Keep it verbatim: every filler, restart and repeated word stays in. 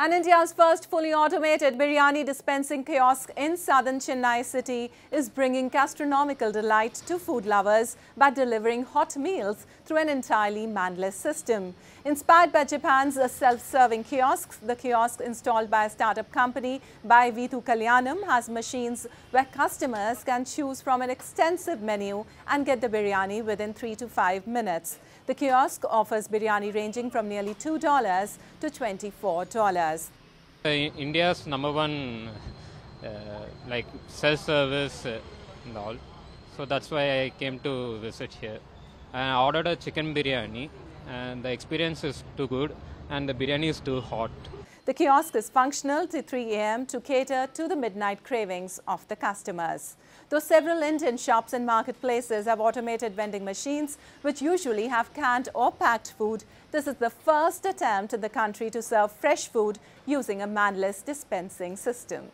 And India's first fully automated biryani dispensing kiosk in southern Chennai city is bringing gastronomical delight to food lovers by delivering hot meals through an entirely manless system. Inspired by Japan's self-serving kiosks, the kiosk installed by a startup company, Bai Veetu Kalyanam, has machines where customers can choose from an extensive menu and get the biryani within three to five minutes. The kiosk offers biryani ranging from nearly two dollars to twenty-four dollars. Uh, India's number one uh, like self-service uh, and all, so that's why I came to visit here. And I ordered a chicken biryani, and the experience is too good, and the biryani is too hot. The kiosk is functional till three A M to cater to the midnight cravings of the customers. Though several Indian shops and marketplaces have automated vending machines, which usually have canned or packed food, this is the first attempt in the country to serve fresh food using a manless dispensing system.